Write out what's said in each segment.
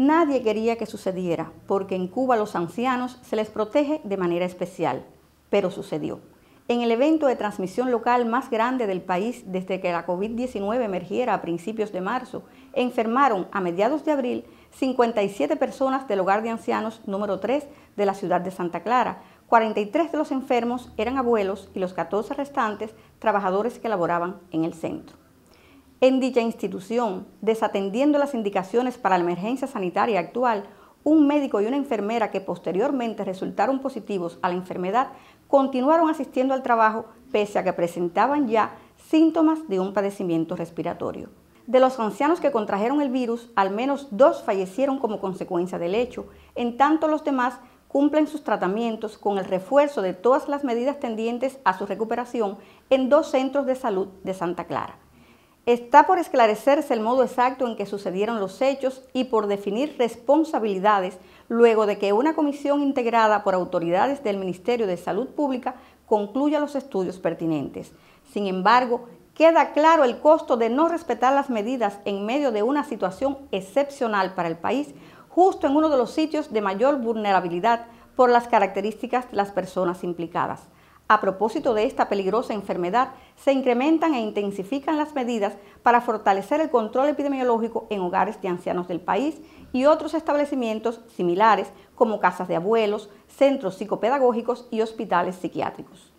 Nadie quería que sucediera, porque en Cuba a los ancianos se les protege de manera especial, pero sucedió. En el evento de transmisión local más grande del país desde que la COVID-19 emergiera a principios de marzo, enfermaron a mediados de abril 57 personas del hogar de ancianos número 3 de la ciudad de Santa Clara. 43 de los enfermos eran abuelos y los 14 restantes trabajadores que laboraban en el centro. En dicha institución, desatendiendo las indicaciones para la emergencia sanitaria actual, un médico y una enfermera que posteriormente resultaron positivos a la enfermedad continuaron asistiendo al trabajo pese a que presentaban ya síntomas de un padecimiento respiratorio. De los ancianos que contrajeron el virus, al menos 2 fallecieron como consecuencia del hecho, en tanto los demás cumplen sus tratamientos con el refuerzo de todas las medidas tendientes a su recuperación en 2 centros de salud de Santa Clara. Está por esclarecerse el modo exacto en que sucedieron los hechos y por definir responsabilidades luego de que una comisión integrada por autoridades del Ministerio de Salud Pública concluya los estudios pertinentes. Sin embargo, queda claro el costo de no respetar las medidas en medio de una situación excepcional para el país, justo en uno de los sitios de mayor vulnerabilidad por las características de las personas implicadas. A propósito de esta peligrosa enfermedad, se incrementan e intensifican las medidas para fortalecer el control epidemiológico en hogares de ancianos del país y otros establecimientos similares como casas de abuelos, centros psicopedagógicos y hospitales psiquiátricos.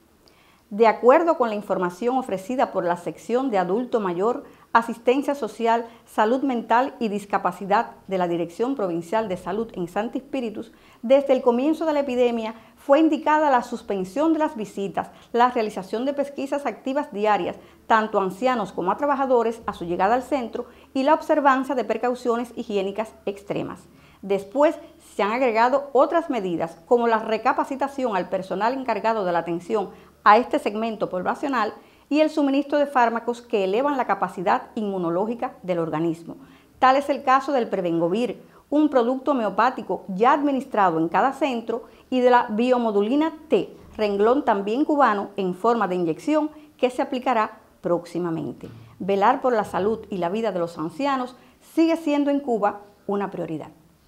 De acuerdo con la información ofrecida por la sección de adulto mayor, asistencia social, salud mental y discapacidad de la Dirección Provincial de Salud en Santo Espíritus, desde el comienzo de la epidemia fue indicada la suspensión de las visitas, la realización de pesquisas activas diarias, tanto a ancianos como a trabajadores a su llegada al centro y la observancia de precauciones higiénicas extremas. Después se han agregado otras medidas como la recapacitación al personal encargado de la atención a este segmento poblacional y el suministro de fármacos que elevan la capacidad inmunológica del organismo. Tal es el caso del Prevengovir, un producto homeopático ya administrado en cada centro, y de la Biomodulina T, renglón también cubano en forma de inyección que se aplicará próximamente. Velar por la salud y la vida de los ancianos sigue siendo en Cuba una prioridad.